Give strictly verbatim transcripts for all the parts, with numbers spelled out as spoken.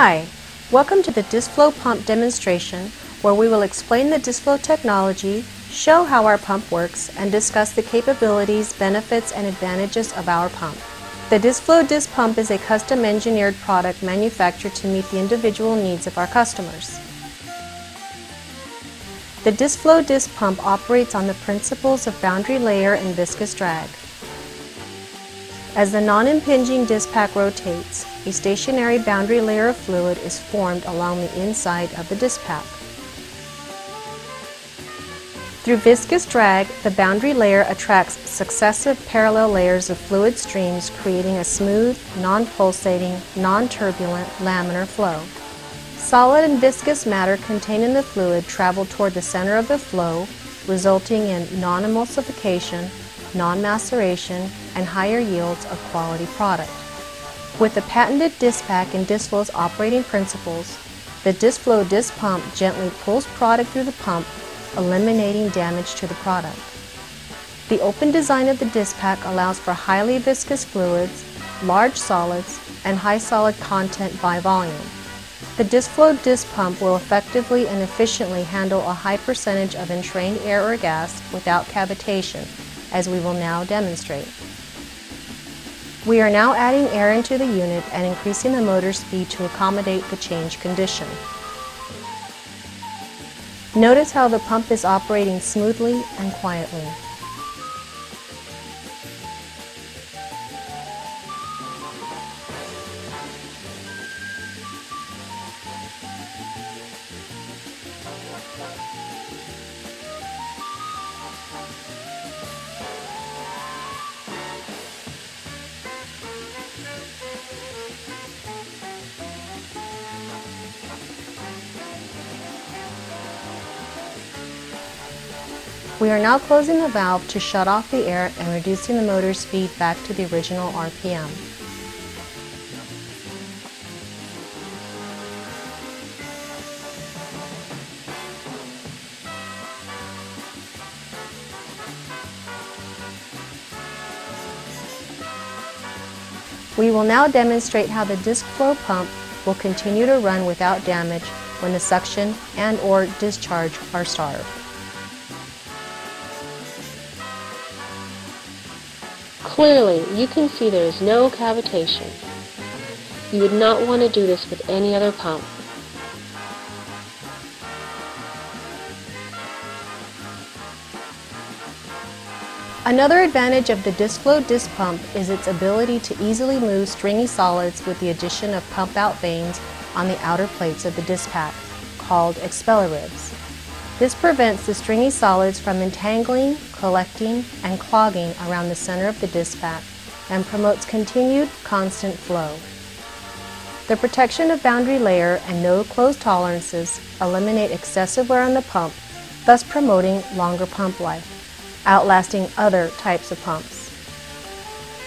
Hi, welcome to the Discflo pump demonstration where we will explain the Discflo technology, show how our pump works, and discuss the capabilities, benefits, and advantages of our pump. The Discflo Disc Pump is a custom engineered product manufactured to meet the individual needs of our customers. The Discflo Disc Pump operates on the principles of boundary layer and viscous drag. As the non-impinging disc pack rotates, a stationary boundary layer of fluid is formed along the inside of the disc pack. Through viscous drag, the boundary layer attracts successive parallel layers of fluid streams, creating a smooth, non-pulsating, non-turbulent laminar flow. Solid and viscous matter contained in the fluid travel toward the center of the flow, resulting in non-emulsification, non-maceration, and higher yields of quality product. With the patented disc pack and Discflo's operating principles, the Discflo Disc Pump gently pulls product through the pump, eliminating damage to the product. The open design of the disc pack allows for highly viscous fluids, large solids, and high solid content by volume. The Discflo Disc Pump will effectively and efficiently handle a high percentage of entrained air or gas without cavitation, as we will now demonstrate. We are now adding air into the unit and increasing the motor speed to accommodate the change condition. Notice how the pump is operating smoothly and quietly. We are now closing the valve to shut off the air and reducing the motor speed back to the original R P M. We will now demonstrate how the Discflo pump will continue to run without damage when the suction and or discharge are starved. Clearly, you can see there is no cavitation. You would not want to do this with any other pump. Another advantage of the Discflo Disc Pump is its ability to easily move stringy solids with the addition of pump-out vanes on the outer plates of the disc pack, called expeller ribs. This prevents the stringy solids from entangling, collecting, and clogging around the center of the disc pack and promotes continued, constant flow. The protection of boundary layer and no closed tolerances eliminate excessive wear on the pump, thus promoting longer pump life, outlasting other types of pumps.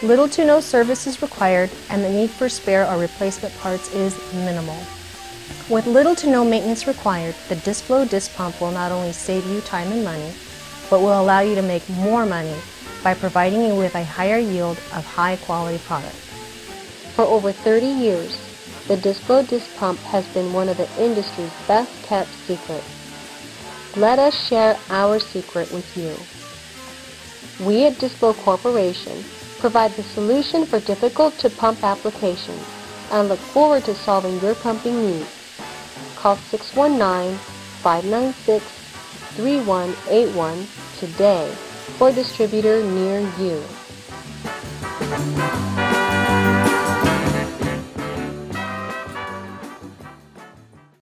Little to no service is required and the need for spare or replacement parts is minimal. With little to no maintenance required, the Discflo Disc Pump will not only save you time and money, but will allow you to make more money by providing you with a higher yield of high-quality product. For over thirty years, the Discflo Disc Pump has been one of the industry's best-kept secrets. Let us share our secret with you. We at Discflo Corporation provide the solution for difficult-to-pump applications and look forward to solving your pumping needs. Call six one nine, five nine six, three one eight one today for a distributor near you.